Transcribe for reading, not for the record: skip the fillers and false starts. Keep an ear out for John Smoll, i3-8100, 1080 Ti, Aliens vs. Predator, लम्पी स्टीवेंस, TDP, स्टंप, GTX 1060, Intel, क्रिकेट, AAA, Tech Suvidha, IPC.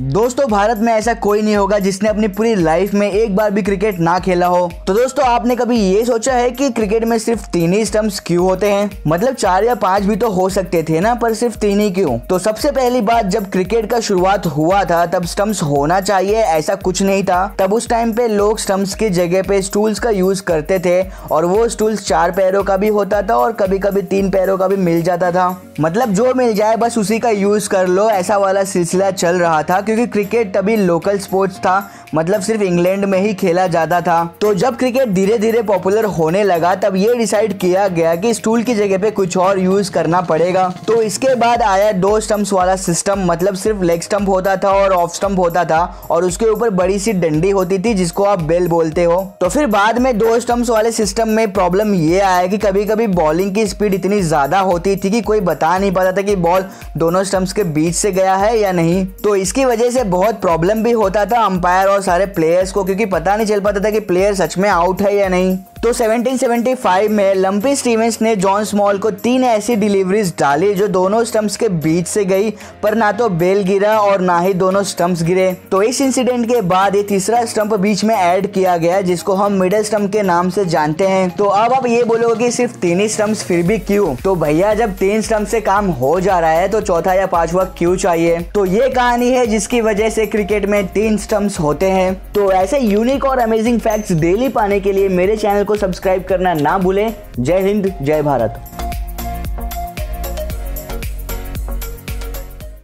दोस्तों भारत में ऐसा कोई नहीं होगा जिसने अपनी पूरी लाइफ में एक बार भी क्रिकेट ना खेला हो। तो दोस्तों आपने कभी ये सोचा है कि क्रिकेट में सिर्फ 3 ही स्टंप्स क्यों होते हैं? मतलब 4 या 5 भी तो हो सकते थे ना, पर सिर्फ 3 ही क्यों? तो सबसे पहली बात, जब क्रिकेट का शुरुआत हुआ था तब स्टंप्स होना चाहिए ऐसा कुछ नहीं था। तब उस टाइम पे लोग स्टंप्स की जगह पे स्टूल्स का यूज करते थे और वो स्टूल्स 4 पैरों का भी होता था और कभी कभी 3 पैरों का भी मिल जाता था। मतलब जो मिल जाए बस उसी का यूज कर लो, ऐसा वाला सिलसिला चल रहा था, क्योंकि क्रिकेट तभी लोकल स्पोर्ट्स था, मतलब सिर्फ इंग्लैंड में ही खेला जाता था। तो जब क्रिकेट धीरे धीरे पॉपुलर होने लगा तब ये डिसाइड किया गया कि स्टूल की जगह पे कुछ और यूज करना पड़ेगा। तो इसके बाद आया 2 स्टंप्स वाला सिस्टम, मतलब सिर्फ लेग स्टंप होता था और ऑफ स्टंप होता था और उसके ऊपर बड़ी सी डंडी होती थी जिसको आप बेल बोलते हो। तो फिर बाद में 2 स्टंप्स वाले सिस्टम में प्रॉब्लम ये आया कि कभी कभी बॉलिंग की स्पीड इतनी ज्यादा होती थी कि कोई बता नहीं पाता था कि बॉल दोनों स्टंप्स के बीच से गया है या नहीं। तो इसकी वजह से बहुत प्रॉब्लम भी होता था अंपायर और सारे प्लेयर्स को, क्योंकि पता नहीं चल पाता था कि प्लेयर सच में आउट है या नहीं। तो 1775 में लम्पी स्टीवेंस ने जॉन स्मॉल को 3 ऐसी डिलीवरीज डाली जो दोनों स्टंप्स के बीच से गई, पर ना तो बेल गिरा और ना ही दोनों स्टंप्स गिरे। तो इस इंसिडेंट के बाद ये तीसरा स्टंप बीच में ऐड किया गया जिसको हम मिडिल स्टंप के नाम से जानते हैं। तो अब आप ये बोलोगे कि सिर्फ 3 ही स्टंप्स फिर भी क्यों? तो भैया जब 3 स्टंप से काम हो जा रहा है तो चौथा या 5वां क्यों चाहिए? तो ये कहानी है जिसकी वजह से क्रिकेट में 3 स्टंप्स होते हैं। तो ऐसे यूनिक और अमेजिंग फैक्ट्स डेली पाने के लिए मेरे चैनल को सब्सक्राइब करना ना भूलें। जय हिंद, जय भारत।